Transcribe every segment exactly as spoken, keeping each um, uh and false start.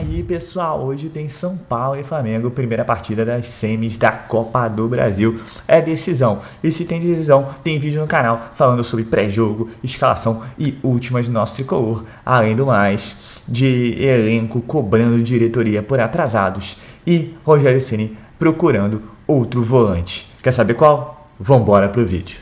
aí, pessoal, hoje tem São Paulo e Flamengo, primeira partida das semis da Copa do Brasil. É decisão. E se tem decisão, tem vídeo no canal falando sobre pré-jogo, escalação e últimas do nosso tricolor. Além do mais, de elenco cobrando diretoria por atrasados e Rogério Ceni procurando outro volante. Quer saber qual? Vambora pro vídeo.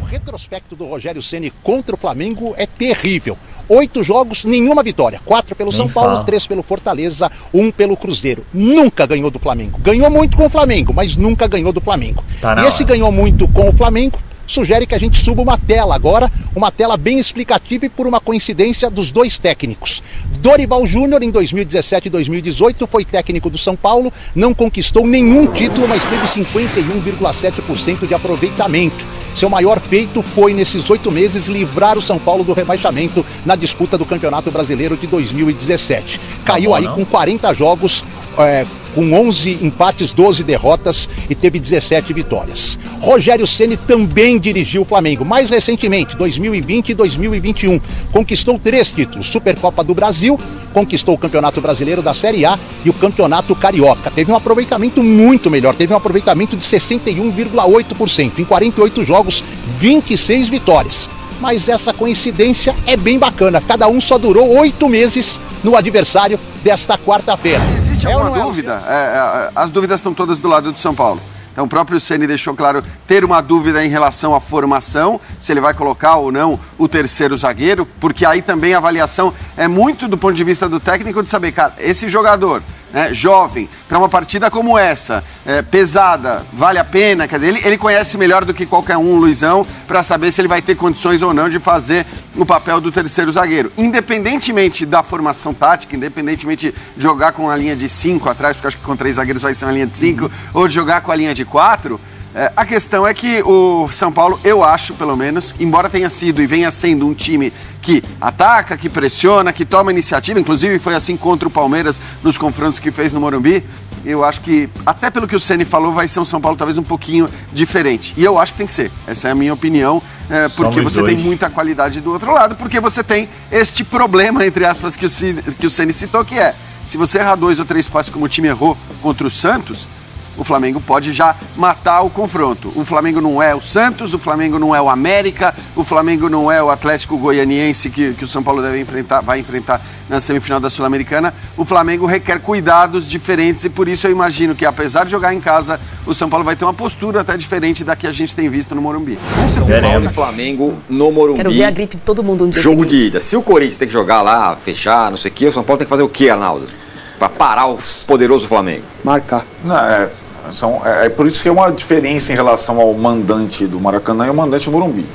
O retrospecto do Rogério Ceni contra o Flamengo é terrível. Oito jogos, nenhuma vitória. Quatro pelo Nem São Paulo, fala. três pelo Fortaleza, um pelo Cruzeiro. Nunca ganhou do Flamengo. Ganhou muito com o Flamengo, mas nunca ganhou do Flamengo. Tá e esse hora. ganhou muito com o Flamengo sugere que a gente suba uma tela agora, uma tela bem explicativa e por uma coincidência dos dois técnicos. Dorival Júnior, em dois mil e dezessete e dois mil e dezoito, foi técnico do São Paulo, não conquistou nenhum título, mas teve cinquenta e um vírgula sete por cento de aproveitamento. Seu maior feito foi, nesses oito meses, livrar o São Paulo do rebaixamento na disputa do Campeonato Brasileiro de dois mil e dezessete. Caiu aí com quarenta jogos, é, com onze empates, doze derrotas e teve dezessete vitórias. Rogério Ceni também dirigiu o Flamengo, mais recentemente, dois mil e vinte e dois mil e vinte e um. Conquistou três títulos, Supercopa do Brasil, conquistou o Campeonato Brasileiro da Série A e o Campeonato Carioca. Teve um aproveitamento muito melhor, teve um aproveitamento de sessenta e um vírgula oito por cento. Em quarenta e oito jogos, vinte e seis vitórias. Mas essa coincidência é bem bacana. Cada um só durou oito meses no adversário desta quarta-feira. Existe alguma dúvida? É, as dúvidas estão todas do lado do São Paulo. Então o próprio Ceni deixou claro ter uma dúvida em relação à formação, se ele vai colocar ou não o terceiro zagueiro, porque aí também a avaliação é muito do ponto de vista do técnico de saber, cara, esse jogador, né, jovem, para uma partida como essa, é, pesada, vale a pena? Quer dizer, ele, ele conhece melhor do que qualquer um, Luizão, para saber se ele vai ter condições ou não de fazer o papel do terceiro zagueiro. Independentemente da formação tática, independentemente de jogar com a linha de cinco atrás, porque acho que com três zagueiros vai ser uma linha de cinco, ou de jogar com a linha de quatro, é, a questão é que o São Paulo, eu acho, pelo menos, embora tenha sido e venha sendo um time que ataca, que pressiona, que toma iniciativa, inclusive foi assim contra o Palmeiras nos confrontos que fez no Morumbi, eu acho que, até pelo que o Ceni falou, vai ser um São Paulo talvez um pouquinho diferente. E eu acho que tem que ser. Essa é a minha opinião, é, porque Somos você dois. tem muita qualidade do outro lado, porque você tem este problema, entre aspas, que o Ceni, que o Ceni citou, que é, se você errar dois ou três passes como o time errou contra o Santos, o Flamengo pode já matar o confronto. O Flamengo não é o Santos, o Flamengo não é o América, o Flamengo não é o Atlético Goianiense que, que o São Paulo deve enfrentar, vai enfrentar na semifinal da Sul-Americana. O Flamengo requer cuidados diferentes e por isso eu imagino que, apesar de jogar em casa, o São Paulo vai ter uma postura até diferente da que a gente tem visto no Morumbi. São Paulo e Flamengo no Morumbi. Quero ver a gripe de todo mundo um dia. Jogo seguinte. de ida. Se o Corinthians tem que jogar lá, fechar, não sei o quê, o São Paulo tem que fazer o quê, Arnaldo? Pra parar o poderoso Flamengo? Marcar. Não, é... São, é, é por isso que é uma diferença em relação ao mandante do Maracanã e ao mandante do Morumbi.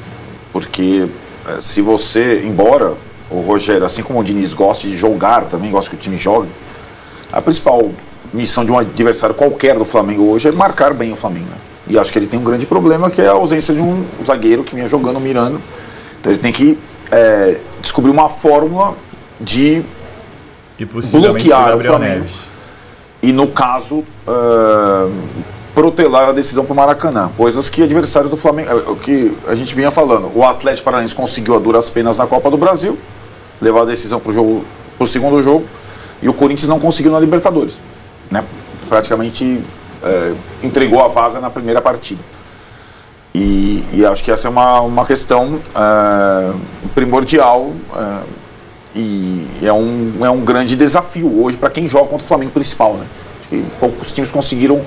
Porque é, se você, embora o Rogério, assim como o Diniz, goste de jogar também, gosta que o time jogue, a principal missão de um adversário qualquer do Flamengo hoje é marcar bem o Flamengo. Né? E acho que ele tem um grande problema, que é a ausência de um zagueiro que vinha jogando, mirando. Então ele tem que é, descobrir uma fórmula de e bloquear o Flamengo. Neves. E, no caso, uh, protelar a decisão para o Maracanã. Coisas que adversários do Flamengo... O que a gente vinha falando. O Atlético Paranaense conseguiu a duras penas na Copa do Brasil. Levar a decisão para o segundo jogo. E o Corinthians não conseguiu na Libertadores. Né? Praticamente uh, entregou a vaga na primeira partida. E, e acho que essa é uma, uma questão uh, primordial... Uh, E é um, é um grande desafio hoje para quem joga contra o Flamengo principal, né? Acho que poucos times conseguiram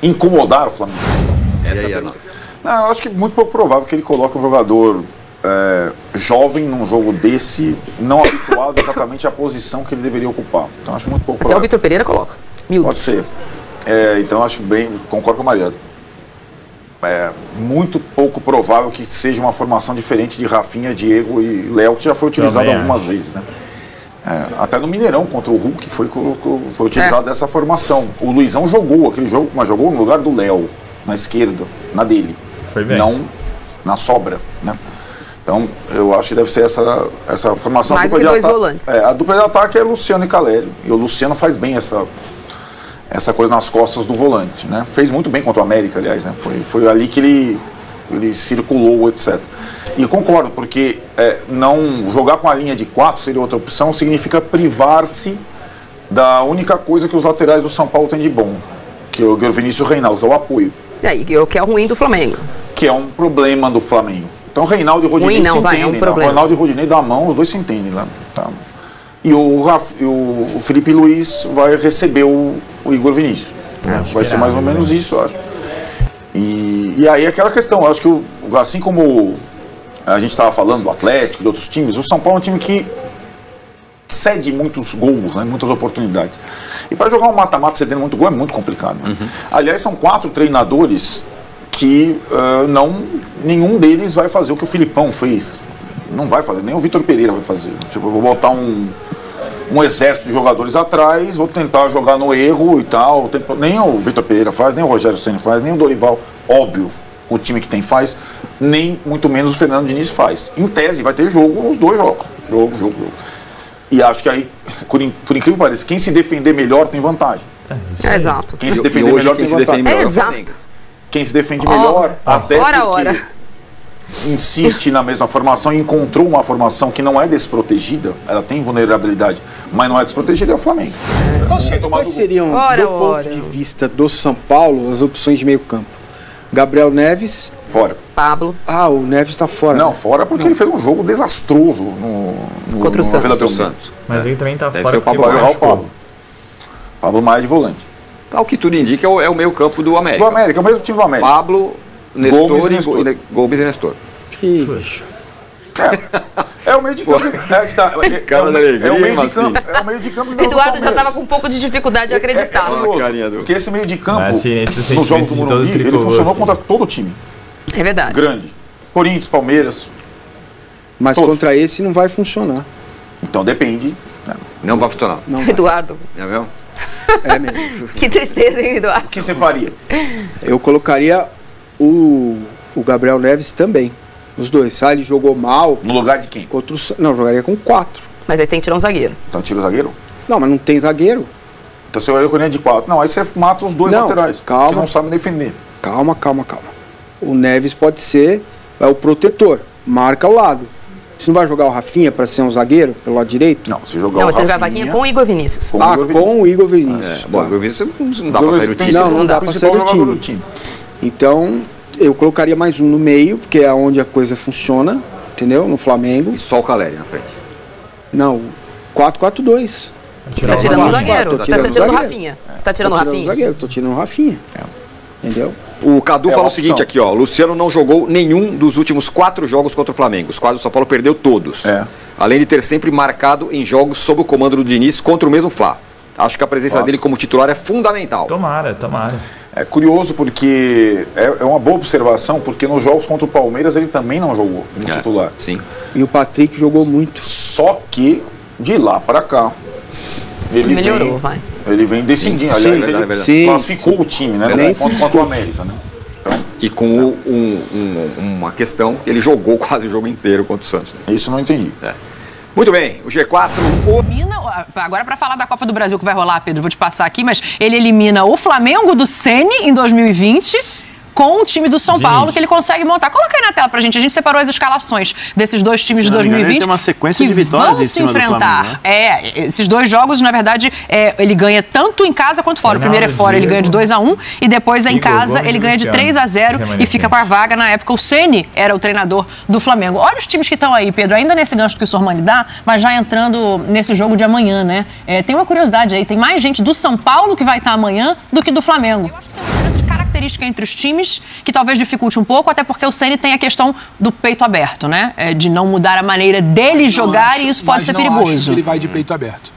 incomodar o Flamengo principal. Essa é a pergunta. Não, eu acho que é muito pouco provável que ele coloque um jogador é, jovem num jogo desse, não habituado exatamente à posição que ele deveria ocupar. Então acho muito pouco Mas provável. É o Vitor Pereira coloca. Miúdos. Pode ser. É, então acho bem, concordo com a Maria. É muito pouco provável que seja uma formação diferente de Rafinha, Diego e Léo, que já foi utilizado algumas vezes, né? É, até no Mineirão, contra o Hulk, foi, foi utilizado é. dessa formação. O Luizão jogou aquele jogo, mas jogou no lugar do Léo, na esquerda, na dele. Foi bem. Não na sobra, né? Então, eu acho que deve ser essa, essa formação. Mais do que dois volantes. É, a dupla de ataque é Luciano e Calério. E o Luciano faz bem essa... essa coisa nas costas do volante, né? Fez muito bem contra o América, aliás, né? Foi, foi ali que ele, ele circulou, etcétera. E concordo, porque é, não jogar com a linha de quatro seria outra opção, significa privar-se da única coisa que os laterais do São Paulo têm de bom, que é o Igor Vinícius e o Reinaldo, que é o apoio. E aí, que é o ruim do Flamengo. Que é um problema do Flamengo. Então Reinaldo e Rodinei não, se vai, entendem. É um né? Reinaldo e Rodinei dão a mão, os dois se entendem lá. Né? Tá. E o, Raf, o, o Felipe Luiz vai receber o, o Igor Vinícius. Ah, né? Vai ser mais ou menos isso, eu acho. E, e aí aquela questão, eu acho que o, assim como a gente estava falando do Atlético, de outros times, o São Paulo é um time que cede muitos gols, né? Muitas oportunidades. E para jogar um mata-mata cedendo muito gol é muito complicado. Né? Uhum. Aliás, são quatro treinadores que uh, não, nenhum deles vai fazer o que o Filipão fez. Não vai fazer, nem o Vitor Pereira vai fazer. Tipo, eu vou botar um, um exército de jogadores atrás, vou tentar jogar no erro e tal. Nem o Vitor Pereira faz, nem o Rogério Ceni faz, nem o Dorival, óbvio, o time que tem faz, nem muito menos o Fernando Diniz faz. Em tese, vai ter jogo nos dois jogos. Jogo, jogo, jogo. E acho que aí, por incrível que pareça, quem se defender melhor tem vantagem. É, é exato. Quem se defender melhor quem tem se vantagem. Melhor é exato. Quem se defende melhor, oh, até ora, porque ora. insiste na mesma formação, encontrou uma formação que não é desprotegida, ela tem vulnerabilidade, mas não é desprotegida, é o Flamengo. Então, assim, quais seriam, ora, do ora. ponto de vista do São Paulo, as opções de meio campo? Gabriel Neves. Fora. Pablo. Ah, o Neves está fora. Não, né? fora porque não. ele fez um jogo desastroso no, no, Contra o no Santos. Vila Santos. Mas ele também está fora. Deve ser o Pablo vai jogar o Pablo. Pablo Maia de volante. Tal que tudo indica, é o, é o meio campo do América. Do América, é o mesmo time do América. Pablo, Nestor, Gomes e Nestor. E, Gomes e Nestor. Que... É, é o meio de campo. É, tá, é, é, é, o, é o meio de campo. É o meio de campo. Eduardo já estava com um pouco de dificuldade de acreditar. É, é, é curioso, porque esse meio de campo, ah, assim, nos jogos do Morumbi, ele funcionou assim. Contra todo o time. É verdade. Grande. Corinthians, Palmeiras. Mas todos. Contra esse não vai funcionar. Então depende. Não vai funcionar. Não vai. Eduardo. É mesmo? É mesmo. Que tristeza, hein, Eduardo? O que você faria? Eu colocaria o, o Gabriel Neves também. Os dois. Ah, ele jogou mal. No lugar de quem? Contra o, não, jogaria com quatro. Mas aí tem que tirar um zagueiro. Então tira o zagueiro? Não, mas não tem zagueiro. Então você olha o Corinthians de quatro. Não, aí você mata os dois não, laterais. Calma. Que não sabem defender. Calma, calma, calma. O Neves pode ser é o protetor. Marca o lado. Você não vai jogar o Rafinha para ser um zagueiro pelo lado direito? Não, você jogar não, o você Rafinha... Rafinha com o Igor Vinícius. Com ah, Igor Vinícius. com o Igor Vinícius. Ah, é. Bom, o Igor Vinícius não dá para sair do time. Não, não dá para sair do time. do time. Então, eu colocaria mais um no meio, porque é onde a coisa funciona, entendeu? No Flamengo. E só o Caleri na frente. Não, quatro quatro dois. Você está tirando o zagueiro. Você está tirando o Rafinha. Você está tirando o Rafinha. Estou tirando o Rafinha. Entendeu? O Cadu é fala o seguinte aqui, ó. Luciano não jogou nenhum dos últimos quatro jogos contra o Flamengo. Os quais o São Paulo perdeu todos. É. Além de ter sempre marcado em jogos sob o comando do Diniz contra o mesmo Fla. Acho que a presença claro. dele como titular é fundamental. Tomara, tomara. É curioso porque é, é uma boa observação, porque nos jogos contra o Palmeiras ele também não jogou no é, titular. Sim. E o Patrick jogou muito. Só que de lá para cá ele melhorou, vem... vai. Ele vem decidindo, sim, aliás, sim, ele verdade, sim, classificou sim. o time, né? No ponto contra o América, né? Então, e com é. o, um, um, uma questão, ele jogou quase o jogo inteiro contra o Santos. Né? Isso eu não entendi. É. Muito bem, o G quatro... O... Elimina, agora para falar da Copa do Brasil que vai rolar, Pedro, vou te passar aqui, mas ele elimina o Flamengo do Ceni em dois mil e vinte... com o time do São gente. Paulo, que ele consegue montar. Coloca aí na tela pra gente. A gente separou as escalações desses dois times de dois mil e vinte. Tem uma sequência que de vitórias vão em cima se enfrentar. Do Flamengo, né? É, esses dois jogos, na verdade, é, ele ganha tanto em casa quanto fora. O primeiro é fora, ele ganha de dois a um, e depois é em casa, ele ganha de três a zero e fica com a vaga. Na época, o Ceni era o treinador do Flamengo. Olha os times que estão aí, Pedro, ainda nesse gancho que o Sormani dá, mas já entrando nesse jogo de amanhã, né? É, tem uma curiosidade aí, tem mais gente do São Paulo que vai estar amanhã do que do Flamengo. Eu acho que tem uma diferença de característica entre os times que talvez dificulte um pouco, até porque o Ceni tem a questão do peito aberto, né? É, de não mudar a maneira dele não jogar acho, e isso pode ser não perigoso. Acho que ele vai de peito aberto.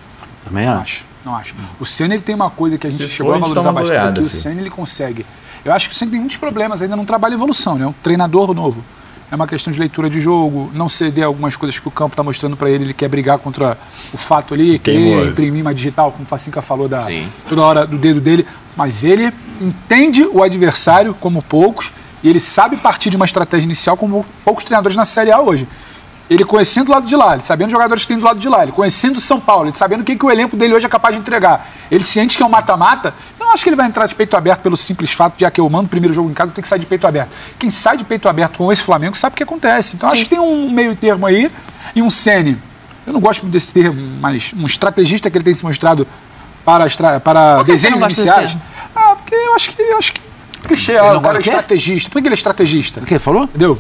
Também não acho. Não acho. O Ceni ele tem uma coisa que a gente Se chegou for, a valorizar a bastante, goleada, que o Ceni ele consegue. Eu acho que o Ceni tem muitos problemas ainda, não trabalha evolução, né? Um treinador novo. É uma questão de leitura de jogo, não ceder algumas coisas que o campo está mostrando para ele, ele quer brigar contra o fato ali, quer imprimir uma digital, como o Facinca falou, da, toda hora do dedo dele. Mas ele entende o adversário como poucos e ele sabe partir de uma estratégia inicial como poucos treinadores na Série A hoje. Ele conhecendo o lado de lá, ele sabendo os jogadores que tem do lado de lá, ele conhecendo o São Paulo, ele sabendo o que, que o elenco dele hoje é capaz de entregar. Ele ciente que é um mata-mata, eu não acho que ele vai entrar de peito aberto pelo simples fato de, ah, que eu mando o primeiro jogo em casa, tem que sair de peito aberto. Quem sai de peito aberto com esse Flamengo sabe o que acontece. Então, Sim. acho que tem um meio termo aí e um Ceni. Eu não gosto muito desse termo, mas um estrategista que ele tem se mostrado para, extra, para desenhos iniciais. Ah, porque eu acho que... Eu acho que clichê, ele não cara é estrategista. Por que ele é estrategista? O que ele falou? Entendeu?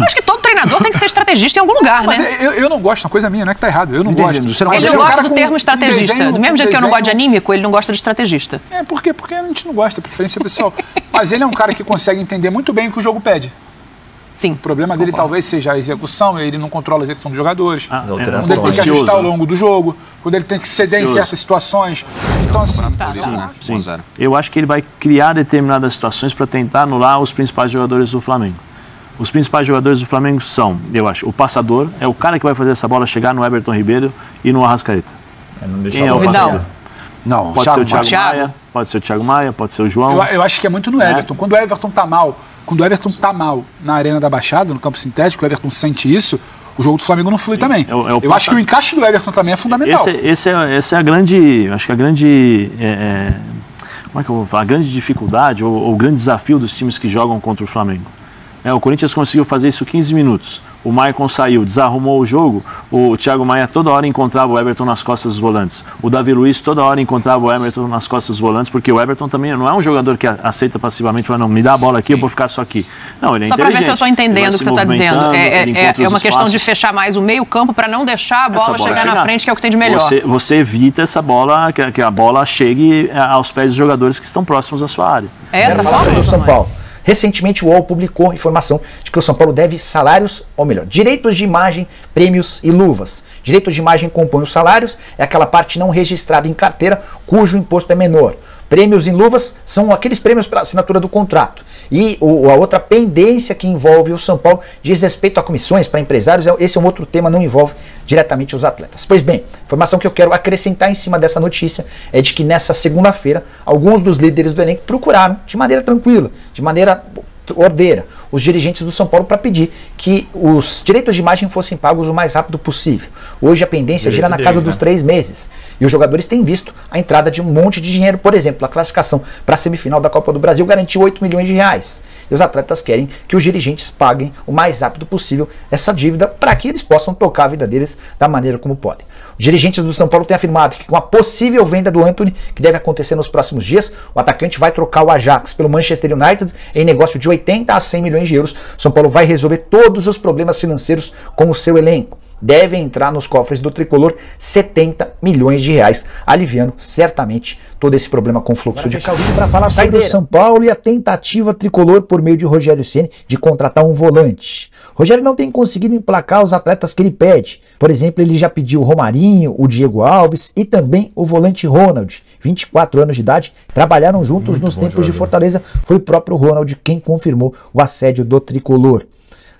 Acho que todo treinador tem que ser estrategista em algum lugar, mas né? Eu, eu não gosto, uma coisa minha, não é que tá errado. Eu não Entendi, gosto. Você não ele não gosta do termo estrategista. Desenho, do mesmo jeito desenho. que eu não gosto de anímico, ele não gosta de estrategista. É, por quê? Porque a gente não gosta, preferência pessoal. Mas ele é um cara que consegue entender muito bem o que o jogo pede. Sim. O problema Concordo. dele talvez seja a execução, ele não controla a execução dos jogadores. Ah, quando ele tem que ajustar ao longo do jogo, quando ele tem que ceder Ansioso. em certas situações. Então, assim, tá, tá. Sim. Sim. Eu acho que ele vai criar determinadas situações para tentar anular os principais jogadores do Flamengo. Os principais jogadores do Flamengo são, eu acho, o passador, é o cara que vai fazer essa bola chegar no Everton Ribeiro e no Arrascareta. É, não Quem é o passador? Não, pode Thiago, ser o Thiago, Thiago Maia, pode ser o Thiago Maia, pode ser o João. Eu, eu acho que é muito no Everton. É. Quando o Everton tá mal, quando o Everton tá mal na Arena da Baixada, no campo sintético, o Everton sente isso, o jogo do Flamengo não flui Sim, também. É, é o eu acho que o encaixe do Everton também é fundamental. Esse, esse é, essa é a grande, acho que a grande... É, é, como é que eu vou falar? A grande dificuldade ou, ou o grande desafio dos times que jogam contra o Flamengo. É, o Corinthians conseguiu fazer isso quinze minutos. O Maicon saiu, desarrumou o jogo. O Thiago Maia toda hora encontrava o Everton nas costas dos volantes. O Davi Luiz toda hora encontrava o Everton nas costas dos volantes, porque o Everton também não é um jogador que aceita passivamente, fala, não, me dá a bola aqui, eu vou ficar só aqui. Não, ele é só inteligente. Só para ver se eu estou entendendo o que você está dizendo. É, é, é uma questão de fechar mais o meio campo para não deixar a bola, bola chegar, chegar na frente, que é o que tem de melhor. Você, você evita essa bola, que, que a bola chegue aos pés dos jogadores que estão próximos da sua área. É essa forma, São Paulo? Recentemente, o U O L publicou informação de que o São Paulo deve salários, ou melhor, direitos de imagem, prêmios e luvas. Direitos de imagem compõem os salários, é aquela parte não registrada em carteira, cujo imposto é menor. Prêmios e luvas são aqueles prêmios para assinatura do contrato. E o, a outra pendência que envolve o São Paulo diz respeito a comissões para empresários. Esse é um outro tema, não envolve diretamente os atletas. Pois bem, a informação que eu quero acrescentar em cima dessa notícia é de que nessa segunda-feira, alguns dos líderes do elenco procuraram, de maneira tranquila, de maneira ordeira, os dirigentes do São Paulo para pedir que os direitos de imagem fossem pagos o mais rápido possível. Hoje a pendência gira na casa dos três meses. E os jogadores têm visto a entrada de um monte de dinheiro. Por exemplo, a classificação para a semifinal da Copa do Brasil garantiu oito milhões de reais. E os atletas querem que os dirigentes paguem o mais rápido possível essa dívida para que eles possam tocar a vida deles da maneira como podem. Os dirigentes do São Paulo têm afirmado que com a possível venda do Antony, que deve acontecer nos próximos dias, o atacante vai trocar o Ajax pelo Manchester United em negócio de oitenta a cem milhões de euros. O São Paulo vai resolver todos os problemas financeiros com o seu elenco. Deve entrar nos cofres do tricolor setenta milhões de reais, aliviando certamente todo esse problema com o fluxo de caixa. Para falar sobre o São Paulo e a tentativa tricolor por meio de Rogério Ceni de contratar um volante. Rogério não tem conseguido emplacar os atletas que ele pede. Por exemplo, ele já pediu o Romarinho, o Diego Alves e também o volante Ronald, vinte e quatro anos de idade, trabalharam juntos Muito nos tempos jogador. de Fortaleza. Foi o próprio Ronald quem confirmou o assédio do tricolor.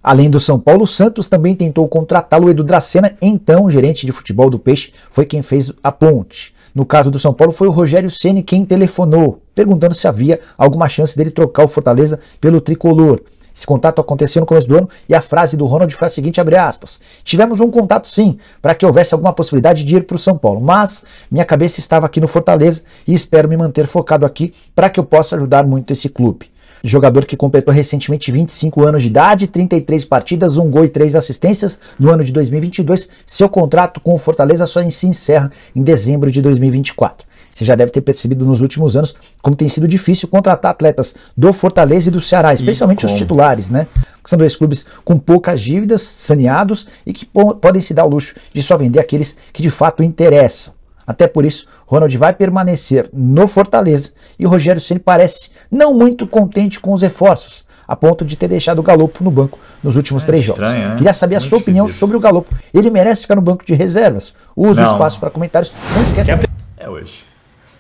Além do São Paulo, o Santos também tentou contratá-lo. Edu Dracena, então gerente de futebol do Peixe, foi quem fez a ponte. No caso do São Paulo, foi o Rogério Ceni quem telefonou, perguntando se havia alguma chance dele trocar o Fortaleza pelo tricolor. Esse contato aconteceu no começo do ano e a frase do Ronald foi a seguinte, abre aspas, tivemos um contato sim, para que houvesse alguma possibilidade de ir para o São Paulo, mas minha cabeça estava aqui no Fortaleza e espero me manter focado aqui para que eu possa ajudar muito esse clube. Jogador que completou recentemente vinte e cinco anos de idade, trinta e três partidas, um gol e três assistências no ano de dois mil e vinte e dois. Seu contrato com o Fortaleza só se encerra em dezembro de dois mil e vinte e quatro. Você já deve ter percebido nos últimos anos como tem sido difícil contratar atletas do Fortaleza e do Ceará, especialmente os titulares, né? São dois clubes com poucas dívidas, saneados e que podem se dar o luxo de só vender aqueles que de fato interessam. Até por isso, Ronald vai permanecer no Fortaleza e o Rogério Ceni parece não muito contente com os reforços, a ponto de ter deixado o Galopo no banco nos últimos é três estranho, jogos. Né? Queria saber a muito sua difícil. opinião sobre o Galopo. Ele merece ficar no banco de reservas? Use não. o espaço para comentários. Não esquece. É hoje.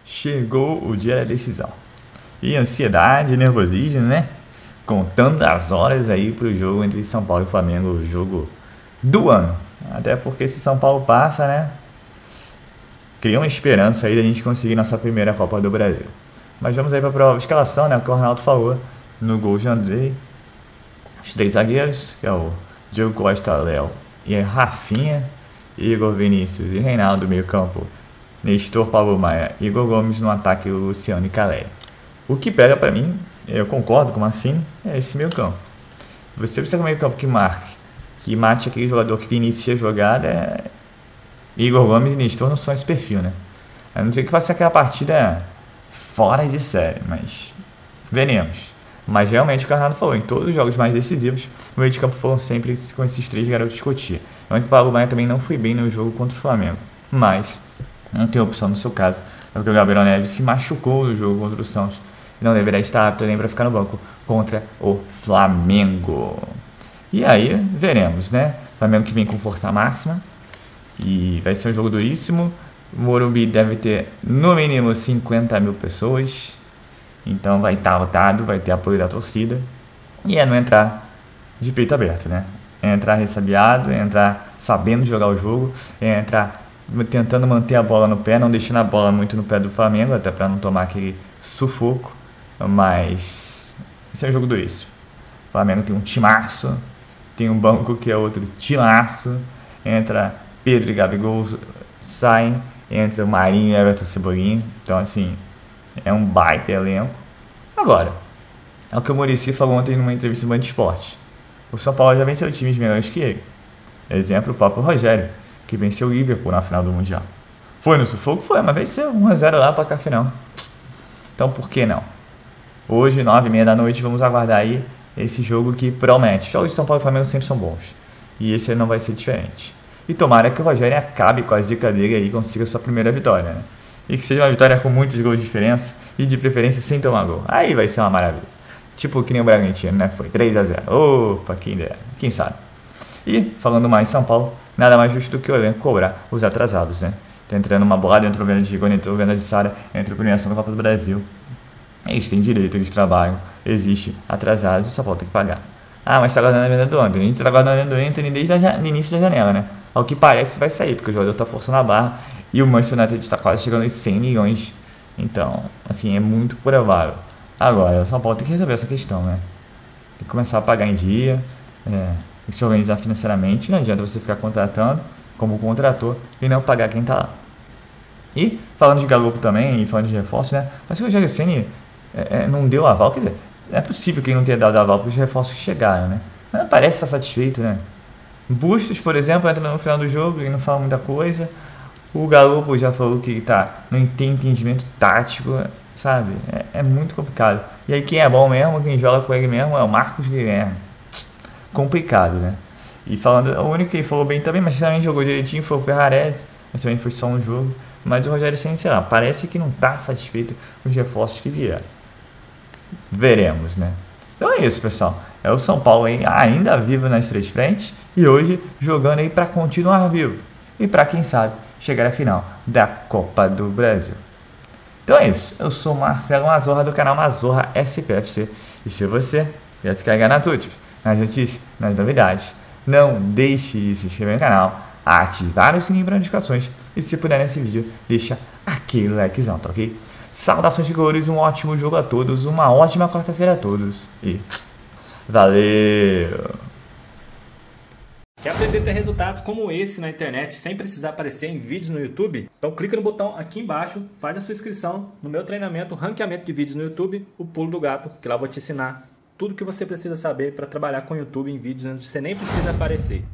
Chegou o dia da decisão. E ansiedade, nervosismo, né? Contando as horas aí para o jogo entre São Paulo e Flamengo, o jogo do ano. Até porque se São Paulo passa, né? Cria uma esperança aí da gente conseguir nossa primeira Copa do Brasil. Mas vamos aí para a prova de escalação, né? O que o Ronaldo falou no gol de Andrei. Os três zagueiros, que é o Diego Costa, Léo e Rafinha. Igor Vinícius e Reinaldo, meio campo. Nestor, Pablo Maia, Igor Gomes no ataque, o Luciano e Calé. O que pega para mim, eu concordo com o Mancini, é esse meio campo. Você precisa de um meio campo que marque, que mate aquele jogador que inicia a jogada, é... Igor Gomes e Nestor não são esse perfil, né? A não ser que passe aquela partida fora de série, mas veremos. Mas realmente o Carnado falou, em todos os jogos mais decisivos, o meio de campo foram sempre com esses três garotos Cotia. Onde o Pablo Maia também não foi bem no jogo contra o Flamengo, mas não tem opção no seu caso, porque o Gabriel Neves se machucou no jogo contra o Santos e não deveria estar apto nem para ficar no banco contra o Flamengo. E aí, veremos, né? O Flamengo que vem com força máxima e vai ser um jogo duríssimo. O Morumbi deve ter no mínimo cinquenta mil pessoas, então vai estar lotado, vai ter apoio da torcida. E é não entrar de peito aberto, né? É entrar ressabiado, é entrar sabendo jogar o jogo, é entrar tentando manter a bola no pé, não deixando a bola muito no pé do Flamengo, até para não tomar aquele sufoco. Mas esse é um jogo duríssimo. O Flamengo tem um timaço, tem um banco que é outro timaço. Entra Pedro e Gabigol, saem, entra o Marinho e Everton Cebolinha. Então, assim, é um baita elenco. Agora, é o que o Muricy falou ontem numa entrevista no Band Esporte. O São Paulo já venceu times melhores que ele. Exemplo, o próprio Rogério, que venceu o Liverpool na final do Mundial. Foi no sufoco? Foi, mas venceu um a zero lá para cá final. Então, por que não? Hoje, nove e meia da noite, vamos aguardar aí esse jogo que promete. Os jogos de São Paulo e Flamengo sempre são bons. E esse não vai ser diferente. E tomara que o Rogério acabe com a zica dele aí e consiga sua primeira vitória, né? E que seja uma vitória com muitos gols de diferença e de preferência sem tomar gol. Aí vai ser uma maravilha. Tipo que nem o Bragantino, né? Foi três a zero. Opa, quem dera. Quem sabe? E, falando mais em São Paulo, nada mais justo do que o elenco cobrar os atrasados, né? Tá entrando uma bolada, entrou venda de Goni, entrou venda de Sara, entrou a premiação da Copa do Brasil. Eles têm direito, eles trabalham, existe atrasados, só falta que pagar. Ah, mas tá guardando a venda do Antony. A gente tá guardando a venda do Antony desde o início da janela, né? Ao que parece vai sair, porque o jogador tá forçando a barra e o Manchester United está quase chegando aos cem milhões. Então, assim, é muito provável. Agora, o São Paulo tem que resolver essa questão, né? Tem que começar a pagar em dia, é, tem que se organizar financeiramente. Não adianta você ficar contratando como contrator e não pagar quem tá lá. E, falando de Galo também, e falando de reforço, né? Mas o Rogério Ceni é, é, não deu aval, quer dizer, é possível que ele não tenha dado aval para os reforços que chegaram, né? Mas não parece estar satisfeito, né? Bustos, por exemplo, entra no final do jogo e não fala muita coisa. O Galo já falou que tá, não tem entendimento tático, sabe? É, é muito complicado. E aí quem é bom mesmo, quem joga com ele mesmo é o Marcos Guilherme. Complicado, né? E falando, o único que falou bem também, mas também jogou direitinho, foi o Ferrarese. Mas também foi só um jogo. Mas o Rogério Ceni, sei lá, parece que não tá satisfeito com os reforços que vieram. Veremos, né? Então é isso, pessoal. É o São Paulo aí, ainda vivo nas três frentes. E hoje jogando aí para continuar vivo. E para quem sabe chegar à final da Copa do Brasil. Então é isso, eu sou o Marcelo Mazorra do canal Mazorra S P F C. E se você quer ficar ligado na tudo, nas notícias, nas novidades, não deixe de se inscrever no canal, ativar o sininho para notificações e se puder nesse vídeo, deixa aquele likezão, tá ok? Saudações de cores, um ótimo jogo a todos, uma ótima quarta-feira a todos e valeu! Quer aprender a ter resultados como esse na internet sem precisar aparecer em vídeos no YouTube? Então clica no botão aqui embaixo, faz a sua inscrição no meu treinamento Ranqueamento de Vídeos no YouTube, o Pulo do Gato, que lá eu vou te ensinar tudo que você precisa saber para trabalhar com o YouTube em vídeos onde você nem precisa aparecer.